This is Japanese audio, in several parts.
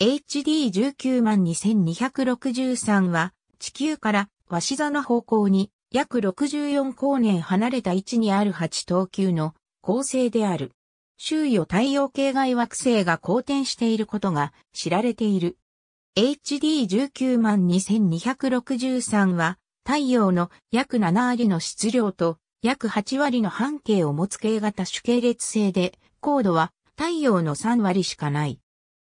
HD 192263は地球から鷲座の方向に約64光年離れた位置にある8等級の恒星である。周囲を太陽系外惑星が公転していることが知られている。HD 192263は太陽の約7割の質量と約8割の半径を持つK型主系列星で、高度は太陽の3割しかない。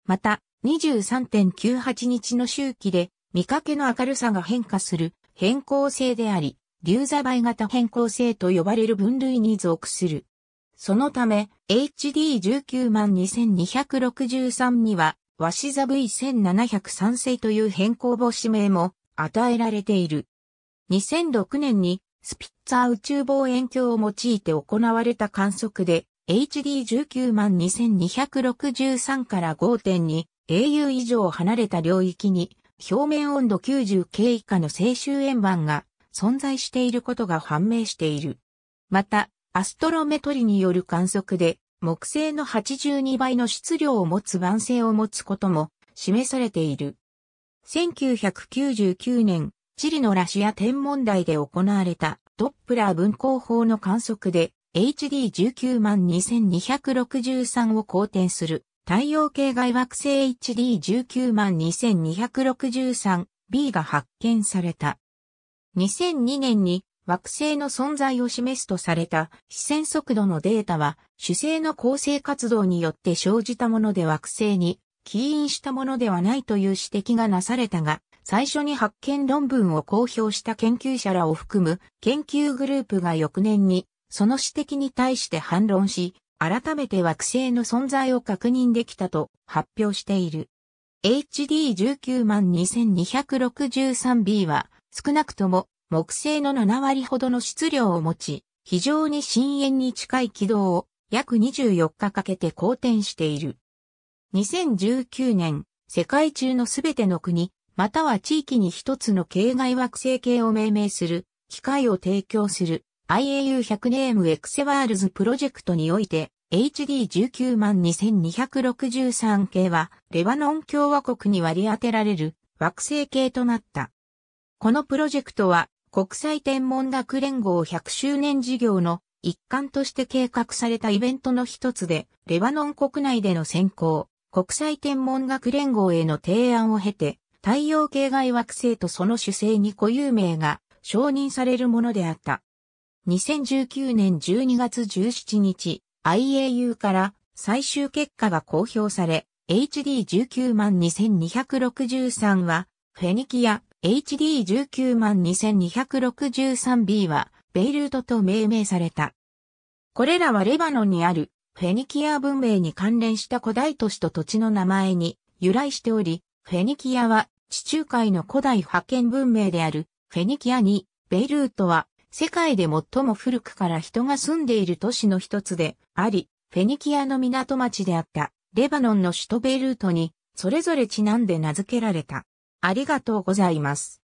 また、23.98 日の周期で見かけの明るさが変化する変光性であり、流座倍型変光性と呼ばれる分類に属する。そのため、HD 192263には、鷲座 V1703 星という変光星名も与えられている。2006年にスピッツァー宇宙望遠鏡を用いて行われた観測で、HD 192263から 5.2 AU 以上離れた領域に、表面温度 90K 以下の正周円盤が存在していることが判明している。また、アストロメトリによる観測で、木星の82倍の質量を持つ晩星を持つことも示されている。1999年、チリのラシア天文台で行われたドップラー分光法の観測で、HD 192263を公転する太陽系外惑星 HD 192263 b が発見された。2002年に惑星の存在を示すとされた視線速度のデータは主星の恒星活動によって生じたもので惑星に起因したものではないという指摘がなされたが、最初に発見論文を公表した研究者らを含む研究グループが翌年にその指摘に対して反論し、改めて惑星の存在を確認できたと発表している。HD 192263 b は少なくとも木星の7割ほどの質量を持ち、非常に深淵に近い軌道を約24日かけて公転している。2019年、世界中のすべての国、または地域に一つの系外惑星系を命名する機会を提供する。IAU100 ネームエクセワールズプロジェクトにおいて HD 192263系はレバノン共和国に割り当てられる惑星系となった。このプロジェクトは国際天文学連合100周年事業の一環として計画されたイベントの一つで、レバノン国内での選考、国際天文学連合への提案を経て、太陽系外惑星とその主星に固有名が承認されるものであった。2019年12月17日、IAU から最終結果が公表され、HD 192263はフェニキア、HD 192263 b はベイルートと命名された。これらはレバノンにあるフェニキア文明に関連した古代都市と土地の名前に由来しており、フェニキアは地中海の古代覇権文明であるフェニキアに、ベイルートは世界で最も古くから人が住んでいる都市の一つであり、フェニキアの港町であったレバノンの首都ベイルートにそれぞれちなんで名付けられた。ありがとうございます。